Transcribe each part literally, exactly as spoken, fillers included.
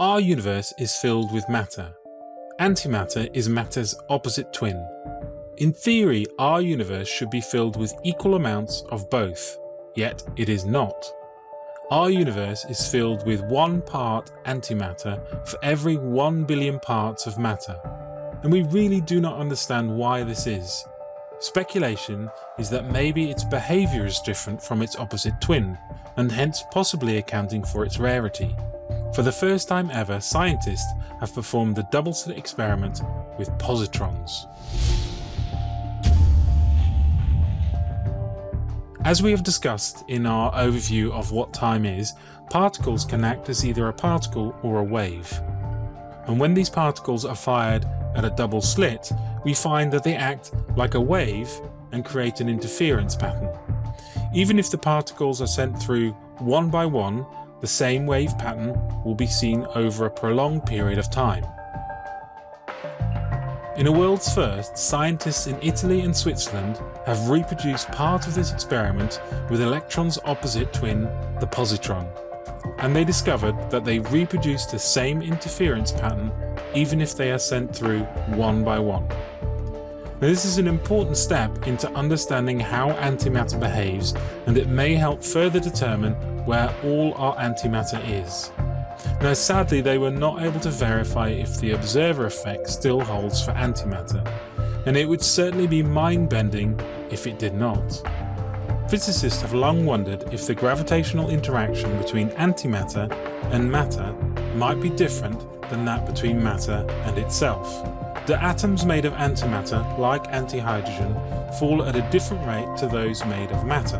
Our universe is filled with matter. Antimatter is matter's opposite twin. In theory, our universe should be filled with equal amounts of both, yet it is not. Our universe is filled with one part antimatter for every one billion parts of matter, and we really do not understand why this is. Speculation is that maybe its behaviour is different from its opposite twin, and hence possibly accounting for its rarity. For the first time ever, scientists have performed the double slit experiment with positrons. As we have discussed in our overview of what time is, particles can act as either a particle or a wave. And when these particles are fired at a double slit, we find that they act like a wave and create an interference pattern. Even if the particles are sent through one by one, the same wave pattern will be seen over a prolonged period of time. In a world's first, scientists in Italy and Switzerland have reproduced part of this experiment with electrons' opposite twin, the positron, and they discovered that they reproduce the same interference pattern even if they are sent through one by one. Now, this is an important step into understanding how antimatter behaves, and it may help further determine where all our antimatter is. Now, sadly, they were not able to verify if the observer effect still holds for antimatter, and it would certainly be mind-bending if it did not. Physicists have long wondered if the gravitational interaction between antimatter and matter might be different than that between matter and itself. The atoms made of antimatter, like antihydrogen, fall at a different rate to those made of matter,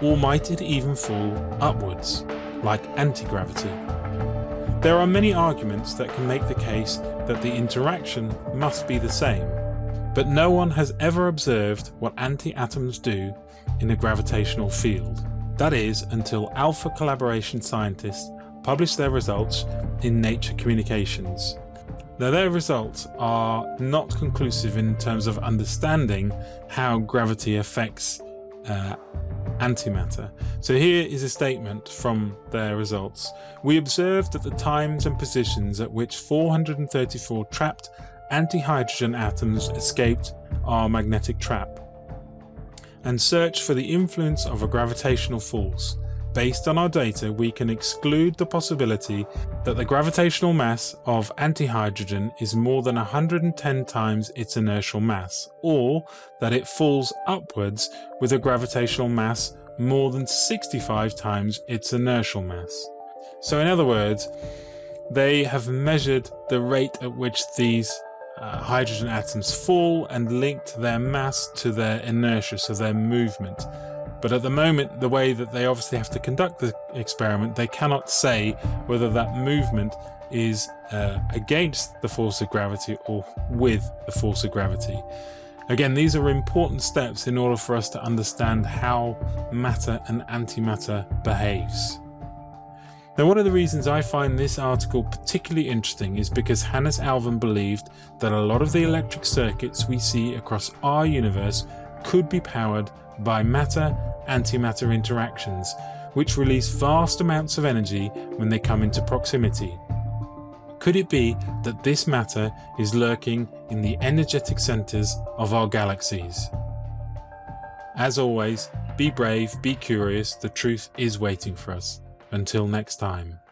or might it even fall upwards, like antigravity? There are many arguments that can make the case that the interaction must be the same, but no one has ever observed what anti-atoms do in a gravitational field. That is, until Alpha Collaboration scientists published their results in Nature Communications. Now, their results are not conclusive in terms of understanding how gravity affects uh, antimatter. So here is a statement from their results. "We observed that the times and positions at which four hundred thirty-four trapped antihydrogen atoms escaped our magnetic trap, and searched for the influence of a gravitational force. Based on our data, we can exclude the possibility that the gravitational mass of antihydrogen is more than one hundred ten times its inertial mass, or that it falls upwards with a gravitational mass more than sixty-five times its inertial mass." So in other words, they have measured the rate at which these uh, hydrogen atoms fall and linked their mass to their inertia, so their movement. But at the moment, the way that they obviously have to conduct the experiment, they cannot say whether that movement is uh, against the force of gravity or with the force of gravity. Again, these are important steps in order for us to understand how matter and antimatter behaves. Now, one of the reasons I find this article particularly interesting is because Hannes Alfven believed that a lot of the electric circuits we see across our universe could be powered by matter antimatter interactions, which release vast amounts of energy when they come into proximity. Could it be that this matter is lurking in the energetic centres of our galaxies? As always, be brave, be curious, the truth is waiting for us. Until next time.